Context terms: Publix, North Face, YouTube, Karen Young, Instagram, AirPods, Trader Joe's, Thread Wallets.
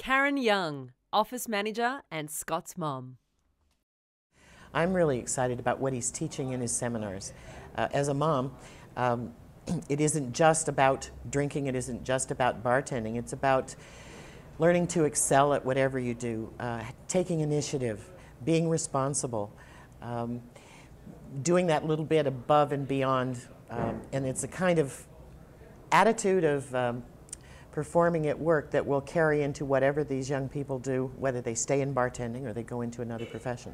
Karen Young, office manager and Scott's mom. I'm really excited about what he's teaching in his seminars. As a mom, it isn't just about drinking, it isn't just about bartending, it's about learning to excel at whatever you do, taking initiative, being responsible, doing that little bit above and beyond, and it's a kind of attitude of performing at work that will carry into whatever these young people do, whether they stay in bartending or they go into another profession.